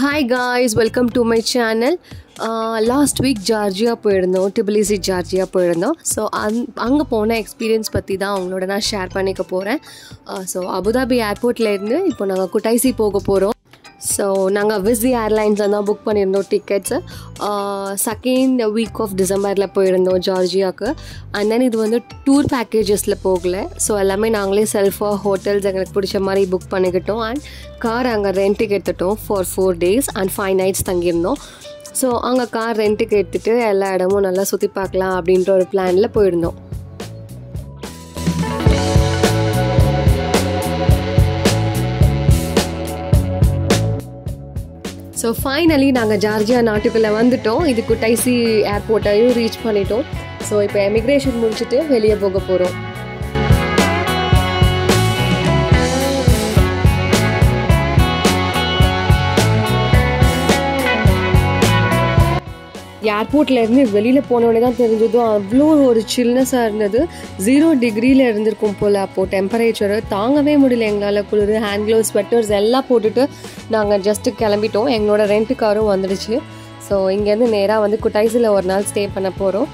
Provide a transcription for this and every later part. Hi guys, welcome to my channel. Last week Georgia poirno, Tbilisi Georgia poirno. So anga pona experience patti da ungaloda na share panika poren. So Abu Dhabi airport la irundu ipo nanga Kutaisi poga porom. So nanga Wizz Airlines la book pannirno tickets. Second week of December la poirno Georgia ku, and then idu vandu tour packages la pogala. So ellame naangale self hotels engalukku pidicha mari book panikittom, and car anga rent eduttom for 4 days and 5 nights thangirno. So anga car rent edutittu ella idamum nalla suthi paakalam abindra oru plan la poirnom. So finally naanga Georgia naatukku vandittom. Idu Kutaisi airport ayum reach pannittom. So ipo immigration mudichittu veliya poga porom. ஏர்போர்ட்டில் இருந்து வெளியில் போனோடனே தான் தெரிஞ்சதும் அவ்வளோ ஒரு சில்னஸாக இருந்தது. 0 டிகிரியில் இருந்திருக்கும் போல் அப்போது டெம்பரேச்சரு தாங்கவே முடியல எங்களால். குளிர், ஹேண்ட் க்ளவுஸ், ஸ்வெட்டர்ஸ் எல்லாம் போட்டுட்டு நாங்கள் ஜஸ்ட்டு கிளம்பிட்டோம். எங்களோட ரெண்ட்டு காரும் வந்துடுச்சு. ஸோ இங்கேருந்து நேராக வந்து குட்டாய்ஸில் ஒரு நாள் ஸ்டே பண்ண போகிறோம்.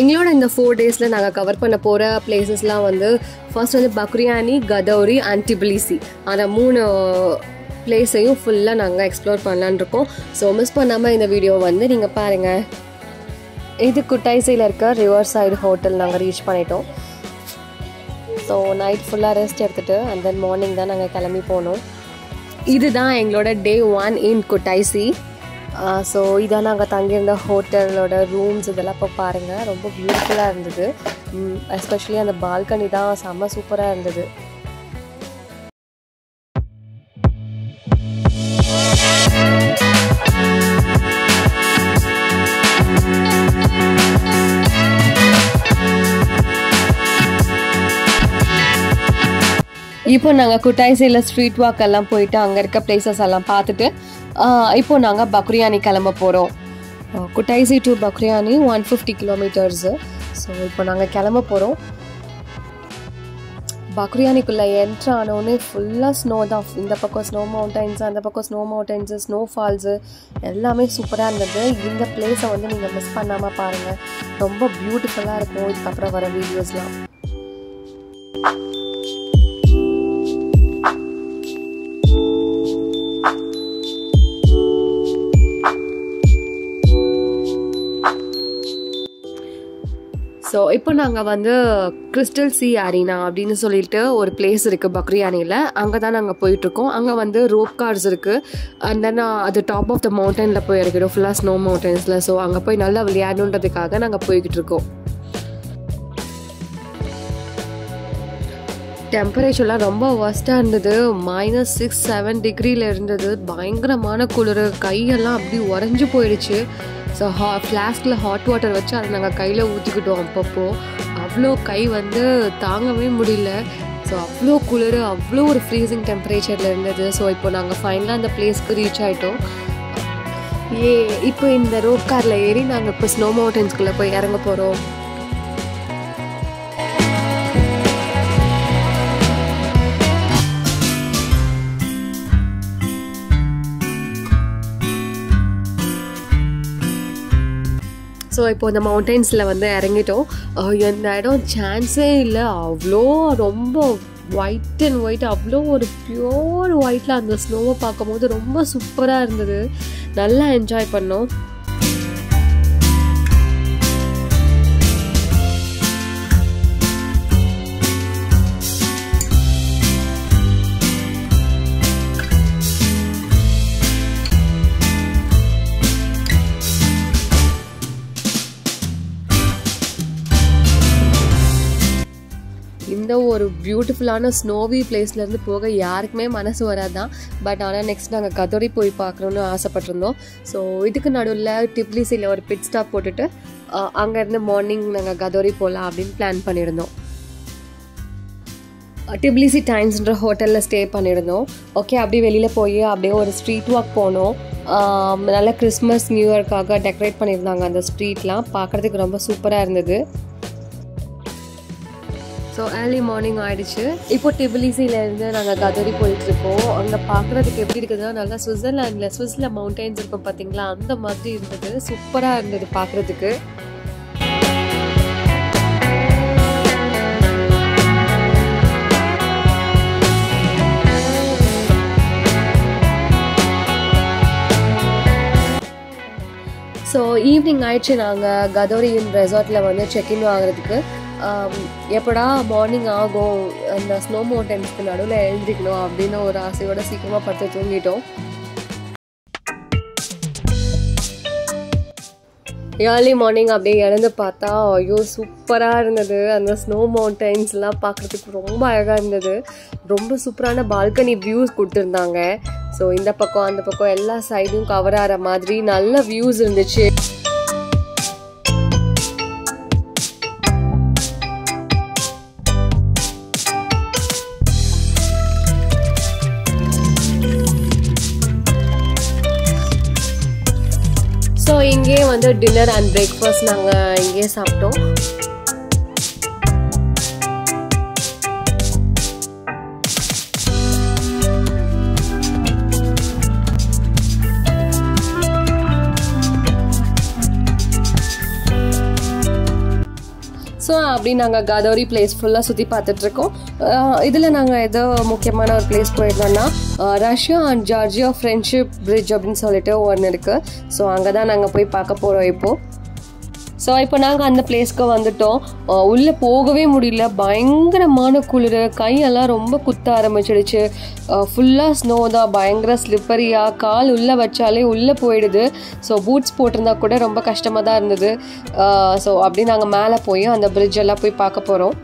எங்களோட இந்த 4 டேஸில் நாங்கள் கவர் பண்ண போகிற பிளேசஸ்லாம் வந்து ஃபர்ஸ்ட் வந்து பக்ரியானி, கதௌரி அண்ட் டிபிலிசி. அந்த 3 பிளேஸையும் ஃபுல்லாக நாங்கள் எக்ஸ்ப்ளோர் பண்ணலான்னு இருக்கோம். ஸோ மிஸ் பண்ணாமல் இந்த வீடியோ வந்து நீங்கள் பாருங்கள். இது குட்டாய்சியில் இருக்க ரிவர்சைடு ஹோட்டல் நாங்கள் ரீச் பண்ணிட்டோம். ஸோ நைட் ஃபுல்லாக ரெஸ்ட் எடுத்துகிட்டு அண்ட் தென் மார்னிங் தான் நாங்கள் கிளம்பி போனோம். இதுதான் எங்களோட Day 1 இன் குட்டாய்சி. ஸோ இதான் நாங்கள் தங்கியிருந்த ஹோட்டலோட ரூம்ஸ். இதெல்லாம் இப்போ பாருங்கள், ரொம்ப பியூட்டிஃபுல்லாக இருந்தது. எஸ்பெஷலி அந்த பால்கனி தான் செம்ம சூப்பராக இருந்தது. இப்போ நாங்கள் குட்டாய்சியில் ஸ்ட்ரீட் வாக் எல்லாம் போயிட்டு அங்கே இருக்க பிளேசஸ் எல்லாம் பார்த்துட்டு இப்போ நாங்கள் பக்ரியானி கிளம்ப போகிறோம். Kutaisi to Bakuriani 150 kilometres. So இப்போ நாங்கள் கிளம்ப போகிறோம். பக்ரியானிக்குள்ளே என்ட்ரு ஆனோடனே ஃபுல்லாக ஸ்னோ தான். இந்த பக்கம் ஸ்னோ மவுண்டைன்ஸு, அந்த பக்கம் ஸ்னோ மவுண்டைன்ஸு, ஸ்னோ ஃபால்ஸு எல்லாமே சூப்பராக இருந்தது. இந்த பிளேஸை வந்து நீங்கள் மிஸ் பண்ணாமல் பாருங்கள், ரொம்ப பியூட்டிஃபுல்லாக இருக்கும். இதுக்கப்புறம் வர வீடியோஸ்லாம் ஸோ இப்போ நாங்கள் வந்து கிறிஸ்டல் சி அரீனா அப்படின்னு சொல்லிட்டு ஒரு பிளேஸ் இருக்குது பக்ரியானியில். அங்கே தான் நாங்கள் போயிட்டுருக்கோம். அங்கே வந்து ரோப் கார்ஸ் இருக்குது. அண்ட் தென் அது டாப் ஆஃப் த மவுண்டனில் போய் இருக்கிறோம், ஃபுல்லாக ஸ்னோ மவுண்டன்ஸில். ஸோ அங்கே போய் நல்லா விளையாடணுன்றதுக்காக நாங்கள் போய்கிட்டு இருக்கோம். டெம்பரேச்சர்லாம் ரொம்ப ஒர்ஸ்ட்டாக இருந்தது. -6, 7 டிகிரியில் இருந்தது. பயங்கரமான குளிர், கையெல்லாம் அப்படி உறைஞ்சி போயிடுச்சு. ஸோ ஃப்ளாஸ்கில் ஹாட் வாட்டர் வச்சு அதை நாங்கள் கையில் ஊற்றிக்கிட்டோம். அப்பப்போ அவ்வளோ கை வந்து தாங்கவே முடியல. ஸோ அவ்வளோ குளிர், அவ்வளோ ஒரு ஃப்ரீசிங் டெம்பரேச்சரில் இருந்தது. ஸோ இப்போ நாங்கள் ஃபைனலாக அந்த பிளேஸ்க்கு ரீச் ஆகிட்டோம். இப்போ இந்த ரோப் காரில் ஏறி நாங்கள் இப்போ ஸ்னோ மவுண்டன்ஸ்குள்ளே போய் இறங்க போகிறோம். ஸோ இப்போது இந்த மவுண்டன்ஸில் வந்து இறங்கிட்டோம். எந்த இடம் சான்ஸே இல்லை. அவ்வளோ ரொம்ப ஒயிட் அண்ட் ஒயிட், அவ்வளோ ஒரு பியூர் ஒயிட்டில் அந்த ஸ்னோவை பார்க்கும்போது ரொம்ப சூப்பராக இருந்தது. நல்லா என்ஜாய் பண்ணோம். இந்த ஒரு பியூட்டிஃபுல்லான ஸ்னோவி பிளேஸ்லேருந்து போக யாருக்குமே மனசு வராதான். பட் ஆனால் நெக்ஸ்ட் நாங்கள் கதௌரி போய் பார்க்கணுன்னு ஆசைப்பட்டிருந்தோம். ஸோ இதுக்கு நடுவில் டிபிலிசியில் ஒரு பிட் ஸ்டாப் போட்டுட்டு அங்கேருந்து மார்னிங் நாங்கள் கதௌரி போகலாம் அப்படின்னு பிளான் பண்ணியிருந்தோம். டிபிலிசி டைம்ஸ்ன்ற ஹோட்டலில் ஸ்டே பண்ணியிருந்தோம். ஓகே, அப்படியே வெளியில் போய் அப்படியே ஒரு ஸ்ட்ரீட் வாக் போனோம். நல்லா கிறிஸ்மஸ் நியூ இயர்க்காக டெக்கரேட் பண்ணியிருந்தாங்க. அந்த ஸ்ட்ரீட்லாம் பார்க்குறதுக்கு ரொம்ப சூப்பராக இருந்தது. So early morning ஆயிடுச்சு. இப்போ டிபிலிசில இருந்து நாங்க கதோரி போயிட்டு இருக்கோம். அங்க பார்க்கிறதுக்கு எப்படி இருக்குதுன்னா நல்லா சுவிட்சர்லாந்துல சுவிஸ்ல மவுண்டன்ஸ் இருக்கும் பாத்தீங்களா, அந்த மாதிரி இருந்தது. சூப்பரா இருந்தது பார்க்கிறதுக்கு. So evening ஆயிடுச்சு. நாங்க கதோரி ரெசார்ட்ல வந்து செக் இன் ஆகிறதுக்கு. எப்படா மார்னிங் ஆகும், அந்த ஸ்னோ மவுண்டன்ஸ்க்கு நடுவில் எழுந்திரிக்கணும் அப்படின்னு ஒரு ஆசையோட சீக்கிரமாக படுத்து தூங்கிட்டோம். ஏர்லி மார்னிங் அப்படியே எழுந்து பார்த்தா ஐயோ சூப்பராக இருந்தது. அந்த ஸ்னோ மவுண்டன்ஸ்லாம் பார்க்குறதுக்கு ரொம்ப அழகாக இருந்தது. ரொம்ப சூப்பரான பால்கனி வியூஸ் கொடுத்துருந்தாங்க. ஸோ இந்த பக்கம் அந்த பக்கம் எல்லா சைடும் கவர் ஆகிற மாதிரி நல்ல வியூஸ் இருந்துச்சு. ஸோ இங்கே வந்து டின்னர் அண்ட் பிரேக்ஃபாஸ்ட் நாங்கள் இங்கே சாப்பிட்டோம். ஸோ அப்படி நாங்கள் கதோரி பிளேஸ் ஃபுல்லாக சுற்றி பார்த்துட்ருக்கோம். இதில் நாங்கள் ஏதோ முக்கியமான ஒரு பிளேஸ் போயிருந்தோம்னா Russia and Georgia friendship bridge அப்படின்னு சொல்லிட்டு ஒன்று இருக்குது. ஸோ அங்கே தான் நாங்கள் போய் பார்க்க போகிறோம் இப்போது. ஸோ இப்போ நாங்கள் அந்த பிளேஸ்க்கு வந்துவிட்டோம். உள்ளே போகவே முடியல, பயங்கரமான குளிர், கையெல்லாம் ரொம்ப குத்த ஆரம்பிச்சிடுச்சு. ஃபுல்லாக ஸ்னோ தான், பயங்கர ஸ்லிப்பரியாக, கால் உள்ளே வச்சாலே உள்ளே போயிடுது. ஸோ பூட்ஸ் போட்டிருந்தா கூட ரொம்ப கஷ்டமாக தான் இருந்தது. ஸோ அப்படி நாங்கள் மேலே போய் அந்த பிரிட்ஜ் எல்லாம் போய் பார்க்க போகிறோம்.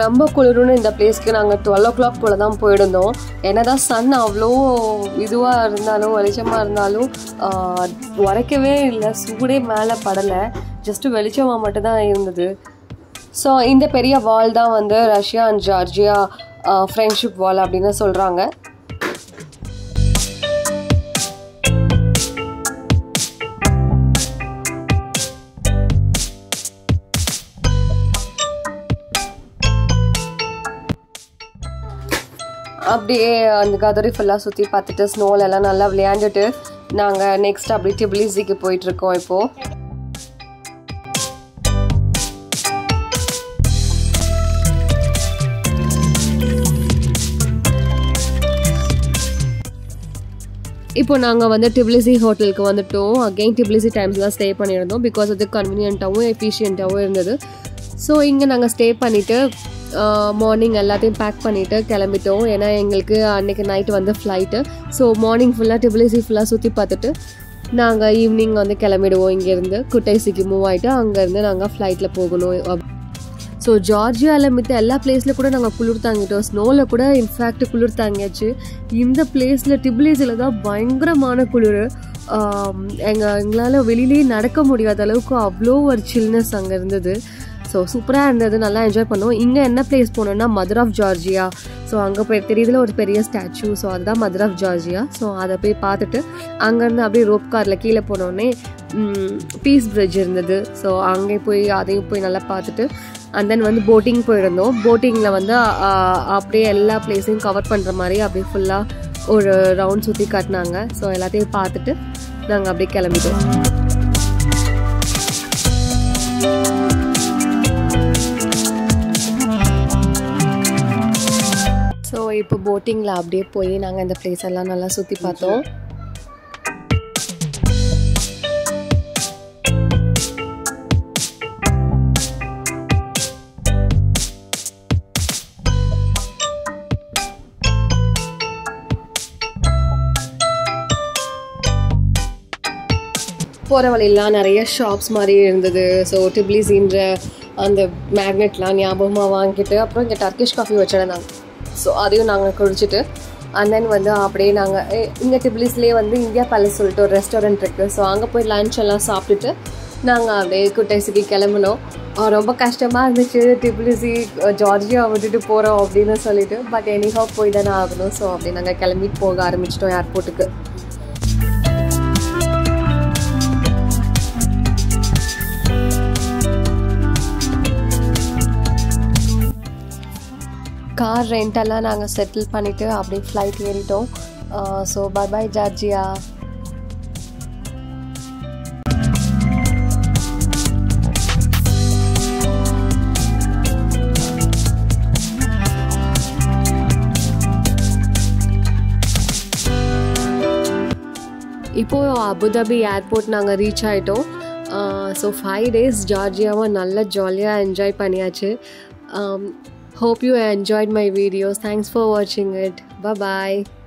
ரொம்ப குளிர்னு இந்த பிளேஸ்க்கு நாங்கள் 12 o'clock போல் தான் போயிருந்தோம். ஏன்னா தான் சன் அவ்வளோ இதுவாக இருந்தாலும் வெளிச்சமாக இருந்தாலும் உரைக்கவே இல்லை, சூடே மேலே படலை, ஜஸ்ட்டு வெளிச்சமாக மட்டும்தான் இருந்தது. ஸோ இந்த பெரிய வால் தான் வந்து Russia and Georgia friendship wall அப்படின்னு சொல்கிறாங்க. அப்படியே அந்த கதோரி ஃபுல்லாக சுற்றி பார்த்துட்டு ஸ்னோலெல்லாம் நல்லா விளையாண்டுட்டு நாங்கள் நெக்ஸ்ட் அப்படியே டிபிலிசிக்கு போயிட்டுருக்கோம். இப்போது நாங்கள் வந்து டிபிலிசி ஹோட்டலுக்கு வந்துவிட்டோம். அகெயின் டிபிலிசி டைம்ஸ்லாம் ஸ்டே பண்ணியிருந்தோம், பிகாஸ் அது கன்வீனியன்ட்டாகவும் எஃபிஷியன்ட்டாகவும் இருந்தது. ஸோ இங்கே நாங்கள் ஸ்டே பண்ணிவிட்டு மார்னிங் எல்லாத்தையும் பேக் பண்ணிவிட்டு கிளம்பிட்டோம். ஏன்னா எங்களுக்கு அன்றைக்கி நைட்டு வந்து ஃப்ளைட்டு. ஸோ மார்னிங் ஃபுல்லாக டிபிலிசி ஃபுல்லாக சுற்றி பார்த்துட்டு நாங்கள் ஈவினிங் வந்து கிளம்பிடுவோம். இங்கேருந்து குட்டைசிக்கு மூவ் ஆகிட்டு அங்கேருந்து நாங்கள் ஃப்ளைட்டில் போகணும். ஸோ ஜார்ஜியாவில் மித்த எல்லா பிளேஸில் கூட நாங்கள் குளிர் தாங்கிட்டோம், ஸ்னோவில் கூட இன்ஃபேக்ட் குளிர் தாங்கியாச்சு. இந்த பிளேஸில் டிபிலிசியில் தான் பயங்கரமான குளிர். எங்களால் வெளியிலேயே நடக்க முடியாத அளவுக்கு அவ்வளோ ஒரு சில்னஸ் அங்கே இருந்தது. ஸோ சூப்பராக இருந்தது, நல்லா என்ஜாய் பண்ணோம். இங்கே என்ன பிளேஸ் போனோன்னா மதர் ஆஃப் ஜார்ஜியா. ஸோ அங்கே போய் தெரியுதுல ஒரு பெரிய ஸ்டாச்சு, ஸோ அதுதான் மதர் ஆஃப் ஜார்ஜியா. ஸோ அதை போய் பார்த்துட்டு அங்கேருந்து அப்படியே ரோப் காரில் கீழே போனோடனே பீஸ் பிரிட்ஜ் இருந்தது. ஸோ அங்கே போய் அதையும் போய் நல்லா பார்த்துட்டு அண்ட் தென் வந்து போட்டிங் போயிருந்தோம். போட்டிங்கில் வந்து அப்படியே எல்லா பிளேஸையும் கவர் பண்ணுற மாதிரி அப்படியே ஃபுல்லாக ஒரு ரவுண்ட் சுற்றி காட்டினாங்க. ஸோ எல்லாத்தையும் பார்த்துட்டு நாங்கள் அப்படியே கிளம்பிட்டோம். ஸோ இப்போ போட்டிங்கில் அப்படியே போய் நாங்கள் இந்த பிளேஸ் எல்லாம் நல்லா சுற்றி பார்த்தோம். போகிற வழியெல்லாம் நிறைய ஷாப்ஸ் மாதிரி இருந்தது. ஸோ டிபிலிசின்ற அந்த மேக்னெட்லாம் ஞாபகமாக வாங்கிட்டு அப்புறம் இங்கே டர்கிஷ் காஃபி வச்சிருந்தாங்க. ஸோ அதையும் நாங்கள் குடிச்சிட்டு அண்ட் தென் வந்து அப்படியே நாங்கள் இங்கே டிபிலிஸ்லேயே வந்து இந்தியா பேலஸ் சொல்லிட்டு ஒரு ரெஸ்டாரண்ட் இருக்குது. ஸோ அங்கே போய் லன்ச் எல்லாம் சாப்பிட்டுட்டு நாங்கள் அப்படியே குட்டைசிக்கு கிளம்பணும். ரொம்ப கஷ்டமாக இருந்துச்சு, டிபிலிசி ஜார்ஜியா விட்டுட்டு போகிறோம் அப்படின்னு சொல்லிட்டு. பட் எனிஹோ போய் தானே ஆகணும். ஸோ அப்படி நாங்கள் கிளம்பிட்டு போக ஆரம்பிச்சிட்டோம் ஏர்போர்ட்டுக்கு. கார் ரெண்டெல்லாம் நாங்கள் செட்டில் பண்ணிவிட்டு அப்படியே ஃப்ளைட் ஏறிட்டோம். So bye bye Georgia. இப்போது அபுதாபி ஏர்போர்ட் நாங்கள் ரீச் ஆகிட்டோம். ஸோ 5 days ஜார்ஜியாவை நல்லா ஜாலியாக என்ஜாய் பண்ணியாச்சு. Hope you enjoyed my videos. Thanks for watching it. Bye-bye.